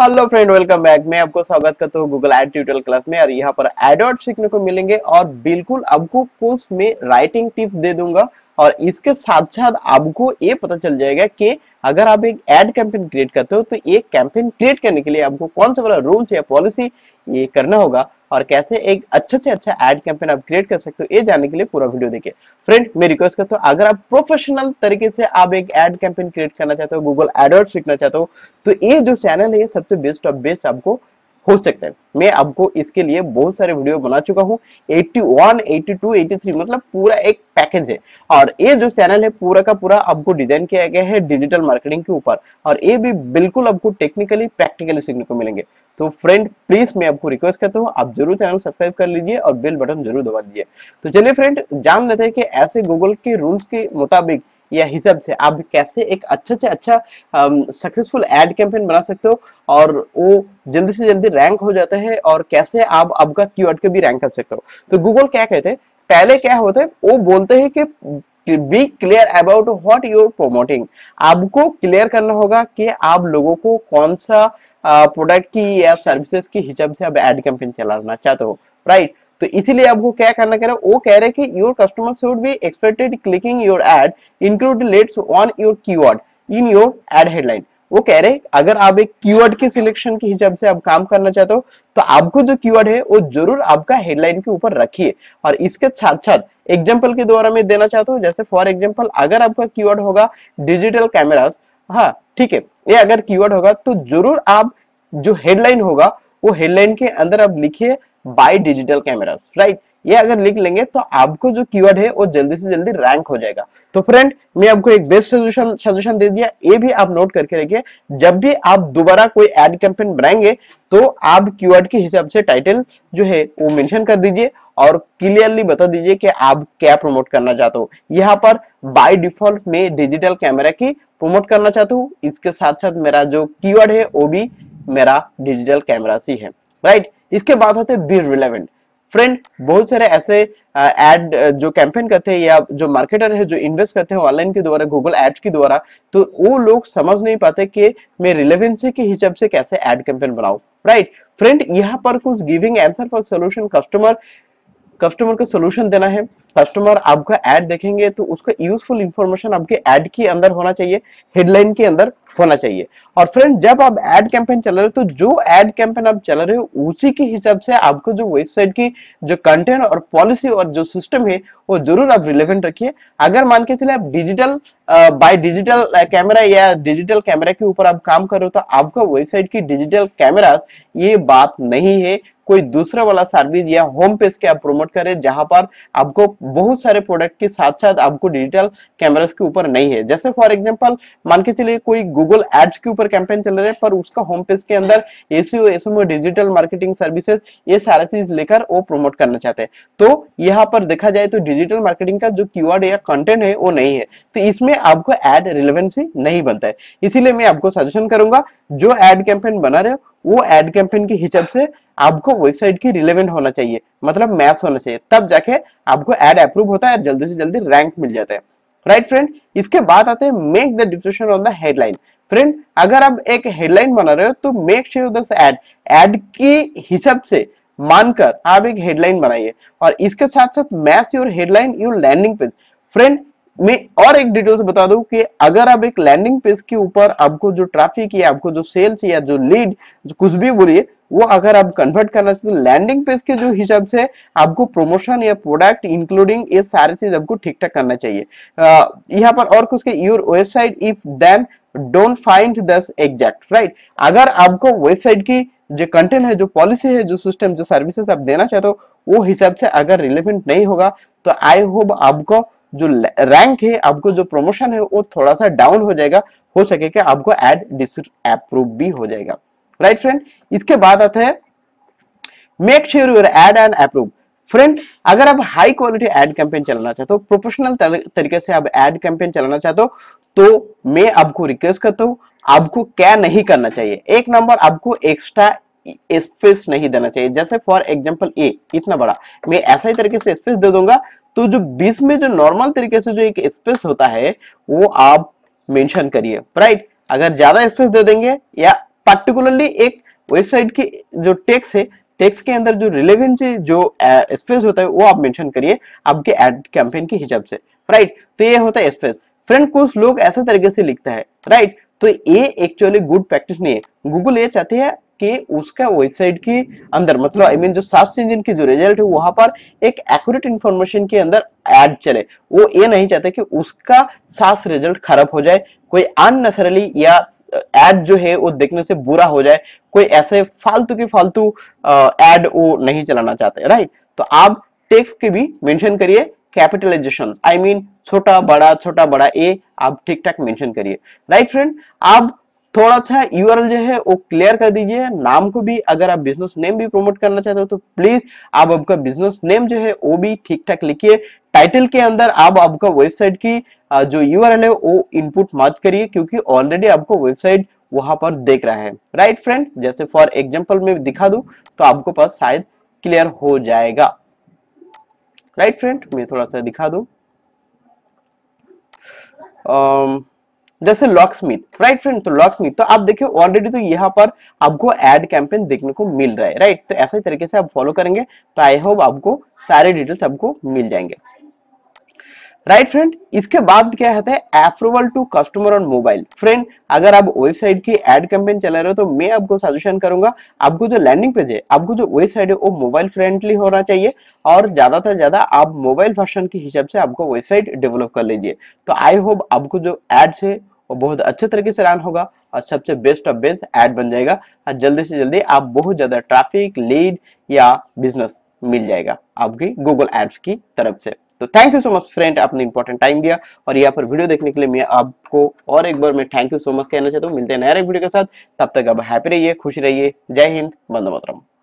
Hello friend, welcome back. मैं आपको स्वागत करता हूँ गूगल एड ट्यूटोरियल क्लास में। और यहाँ पर एडवर्ड सीखने को मिलेंगे और बिल्कुल आपको कोर्स में राइटिंग टिप्स दे दूंगा। और इसके साथ साथ आपको ये पता चल जाएगा कि अगर आप एक एड कैंपेन क्रिएट करते हो तो एक कैंपेन क्रिएट करने के लिए आपको कौन सा वाला रूल्स या पॉलिसी ये करना होगा और कैसे एक अच्छा से अच्छा एड कैंपेन आप क्रिएट कर सकते हो। ये जानने के लिए पूरा वीडियो देखिए। फ्रेंड, मैं रिक्वेस्ट करता हूँ, अगर आप प्रोफेशनल तरीके से आप एक एड कैंपेन क्रिएट करना चाहते हो, गूगल एडवर्ड्स सीखना चाहते हो, तो ये जो चैनल है ये सबसे बेस्ट ऑफ बेस्ट आपको हो सकता है। मैं आपको इसके लिए बहुत सारे वीडियो बना चुका हूँ। 81, 82, 83 मतलब पूरा एक पैकेज है। और ये जो चैनल है पूरा का पूरा आपको डिजाइन किया गया है डिजिटल मार्केटिंग के ऊपर। और ये भी बिल्कुल आपको टेक्निकली प्रैक्टिकली सीखने को मिलेंगे। तो फ्रेंड प्लीज मैं आपको रिक्वेस्ट करता हूँ, आप जरूर चैनल सब्सक्राइब कर लीजिए और बेल बटन जरूर दबा दीजिए। तो चलिए फ्रेंड, जान लेते हैं कि ऐसे गूगल के रूल्स के मुताबिक या हिसाब से आप कैसे एक अच्छा से अच्छा सक्सेसफुल एड कैंपेन बना सकते हो और वो जल्दी से जल्दी रैंक हो जाता है और कैसे आप आपका कीवर्ड के भी रैंक कर सकते हो। तो गूगल क्या कहते हैं, पहले क्या होता है, वो बोलते हैं कि be clear about what you're promoting. आपको क्लियर करना होगा कि आप लोगों को कौन सा प्रोडक्ट की या सर्विसेज के हिसाब से आप एड कैंपेन चलाना चाहते हो, राइट। तो इसीलिए आपको क्या करना कह रहा है, वो कह रहे हैं कि your customer should be expected clicking your ad include let's on your keyword in your ad headline. वो कह रहे हैं अगर आप एक कीवर्ड के सिलेक्शन के हिसाब से आप काम करना चाहते हो तो आपको जो कीवर्ड है वो जरूर आपका हेडलाइन के ऊपर रखिए। और इसके साथ साथ एग्जाम्पल के द्वारा मैं देना चाहता हूँ, जैसे फॉर एग्जाम्पल अगर आपका कीवर्ड होगा डिजिटल कैमराज, हाँ ठीक है, ये अगर कीवर्ड होगा तो जरूर आप जो हेडलाइन होगा वो हेडलाइन के अंदर आप लिखिए बाय डिजिटल कैमरास, राइट। ये अगर लिख लेंगे तो आपको जो कीवर्ड है वो जल्दी से जल्दी रैंक हो जाएगा। तो फ्रेंड मैं आपको एक बेस्ट सजेशन दे दिया, ये भी आप नोट करके रखिए। जब भी आप दोबारा कोई एड कैंपेन बनाएंगे तो आप कीवर्ड के हिसाब से टाइटल जो है वो मेंशन कर दीजिए और क्लियरली बता दीजिए कि आप क्या प्रमोट करना चाहते हो। यहाँ पर बाय डिफॉल्ट में डिजिटल कैमरा की प्रमोट करना चाहता हूँ। इसके साथ साथ मेरा जो कीवर्ड है वो भी मेरा डिजिटल कैमरा ही है, राइट। इसके बाद होते हैं बी रिलेवेंट। फ्रेंड बहुत सारे ऐसे एड जो कैंपेन करते हैं या जो मार्केटर है जो इन्वेस्ट करते हैं ऑनलाइन के द्वारा गूगल एड्स के द्वारा, तो वो लोग समझ नहीं पाते कि मैं रिलेवेंसी के हिसाब से कैसे एड कैंपेन बनाऊं, राइट। फ्रेंड यहाँ पर कुछ giving answer for solution, customer को सोल्यूशन देना है। कस्टमर आपका एड देखेंगे तो उसका यूजफुल इंफॉर्मेशन आपके एड के अंदर होना चाहिए, हेडलाइन के अंदर होना चाहिए। और फ्रेंड जब आप एड कैंपेन चला रहे हो तो जो एड कैंपेन आप चला रहे हो उसी के हिसाब से आपको जो वेबसाइट की जो कंटेंट और पॉलिसी और जो सिस्टम है वो जरूर आप रिलेवेंट रखिए। अगर मान के चले आप डिजिटल बाय डिजिटल कैमरा या डिजिटल कैमरा के ऊपर आप काम कर रहे हो तो आपका वेबसाइट की डिजिटल कैमरा ये बात नहीं है, कोई दूसरा वाला सर्विस या होम पेज के आप प्रोमोट करें जहां पर आपको बहुत सारे प्रोडक्ट के साथ साथ आपको डिजिटल कैमरास के ऊपर नहीं है। जैसे फॉर एग्जांपल मान के चलिए कोई गूगल एड्स के ऊपर कैंपेन चल रहा है पर उसका होम पेज के अंदर SEO SMO digital marketing services ये सारा चीज लेकर वो प्रोमोट करना चाहते हैं, तो यहाँ पर देखा जाए तो डिजिटल मार्केटिंग का जो कीवर्ड या कंटेंट है वो नहीं है, तो इसमें आपको एड रिलेवेंसी नहीं बनता है। इसीलिए मैं आपको सजेशन करूंगा जो एड कैंपेन बना रहे हो वो एड कैंपेन के हिसाब से आपको वेबसाइट की रिलेवेंट होना चाहिए, मतलब मैच होना चाहिए, तब जाके आपको एड अप्रूव होता है और जल्दी से जल्दी रैंक मिल जाता है, राइट फ्रेंड। इसके बाद आते हैं make the discussion on the headline. Friend अगर आप एक हेडलाइन बना रहे हो तो मेक श्योर दिस एड के हिसाब से मानकर आप एक हेडलाइन बनाइए। और इसके साथ साथ match your headline your landing page. Friend मैं और एक डिटेल्स बता दूं कि अगर आप एक लैंडिंग पेज के ऊपर आपको जो ट्रैफिक या आपको जो सेल्स या जो लीड कुछ भी बोलिए वो अगर आप कन्वर्ट करना चाहते हो लैंडिंग पेज के जो हिसाब से आपको प्रमोशन या प्रोडक्ट इंक्लूडिंग ये सारे चीज आपको ठीक ठाक करना चाहिए। यहाँ पर और कुछ के your website if then don't find this exact, right. अगर आपको वेबसाइट की जो कंटेंट है जो पॉलिसी है जो सिस्टम जो सर्विसेज आप देना चाहते हो वो हिसाब से अगर रिलेवेंट नहीं होगा तो आई होप आपको जो रैंक है आपको जो प्रमोशन है वो थोड़ा सा डाउन हो जाएगा, हो सके कि आपको एड डिसअप्रूव भी हो जाएगा, राइट फ्रेंड। इसके बाद आता है make sure your ad and approve. Friend अगर आप हाई क्वालिटी एड कैंपेन चलाना चाहते हो, प्रोफेशनल तरीके से आप एड कैंपेन चलाना चाहते हो, तो मैं आपको रिक्वेस्ट करता हूँ आपको क्या नहीं करना चाहिए। एक नंबर आपको एक्स्ट्रा स्पेस नहीं देना चाहिए, जैसे फॉर एग्जांपल ए इतना बड़ा मैं ऐसा ही तरीके से स्पेस दे दूंगा तो जो बीच में जो नॉर्मल तरीके से जो एक स्पेस होता है वो आप मेंशन करिए, राइट। अगर ज्यादा स्पेस दे देंगे या पर्टिकुलरली एक वेबसाइट की जो टेक्स्ट है, टेक्स्ट के अंदर जो रिलेवेंट जो स्पेस होता है वो आप मेंशन करिए आपके एड कैंपेन के हिसाब से, राइट। तो ये होता है स्पेस। फ्रेंड कुछ लोग ऐसे तरीके से लिखता है, राइट। तो ये एक्चुअली गुड प्रैक्टिस नहीं है। गूगल ये चाहती है कि उसका वेबसाइट के अंदर मतलब I mean, जो सर्च इंजन की जो रिजल्ट है वहां पर एक एक्यूरेट इंफॉर्मेशन के अंदर ऐड चले। वो ये नहीं चाहते कि उसका सर्च रिजल्ट खराब हो जाए, कोई अननेसेसरली या ऐड जो है वो देखने से बुरा हो जाए, कोई ऐसे फालतू की फालतू ऐड वो नहीं चलाना चाहते, राइट। तो आप टेक्स्ट के भी मेंशन करिए, कैपिटलाइजेशन I mean, छोटा बड़ा ए आप ठीक ठाक मेंशन करिए, राइट। फ्रेंड आप थोड़ा सा यूआरएल जो है वो क्लियर कर दीजिए। नाम को भी अगर आप बिजनेस नेम भी प्रमोट करना चाहते हो तो प्लीज आप आपका बिजनेस नेम जो है वो भी ठीक ठाक लिखिए। टाइटल के अंदर आप आपका वेबसाइट की जो यूआरएल है वो इनपुट मत करिए क्योंकि ऑलरेडी आपको वेबसाइट वहां पर देख रहा है, राइट। फ्रेंड जैसे फॉर एग्जाम्पल में दिखा दूं तो आपको पास शायद क्लियर हो जाएगा, राइट। फ्रेंड मैं थोड़ा सा दिखा दूं जैसे लॉकस्मिथ, राइट। फ्रेंड तो लॉकस्मिथ तो आप देखिए ऑलरेडी तो यहाँ पर आपको एड कैंपेन देखने को मिल रहा है, राइट। तो ऐसे तरीके से आप फॉलो करेंगे तो आई होप आपको सारे डिटेल्स आपको मिल जाएंगे, राइट। फ्रेंड इसके बाद क्या होता है approval to customer on mobile. Friend अगर आप वेबसाइट की एड कैंपेन चला रहे हो तो मैं आपको सजेशन करूंगा आपको जो लैंडिंग पेज है, आपको जो वेबसाइट है वो मोबाइल फ्रेंडली होना चाहिए और ज्यादा से ज्यादा आप मोबाइल वर्जन के हिसाब से आपको वेबसाइट डेवलप कर लीजिए। तो आई होप आपको जो एड्स है वो बहुत अच्छे तरीके से रन होगा और सबसे बेस्ट ऑफ बेस्ट एड बन जाएगा और जल्दी से जल्दी आप बहुत ज्यादा ट्रैफिक, लीड या बिजनेस मिल जाएगा आपकी गूगल एड्स की तरफ से। तो thank you so much friend, आपने इंपॉर्टेंट टाइम दिया और यहाँ पर वीडियो देखने के लिए मैं आपको और एक बार मैं थैंक यू सो मच कहना चाहता हूँ। मिलते हैं नए वीडियो के साथ, तब तक आप हैप्पी रहिए, खुश रहिए। जय हिंद, वंदे मातरम।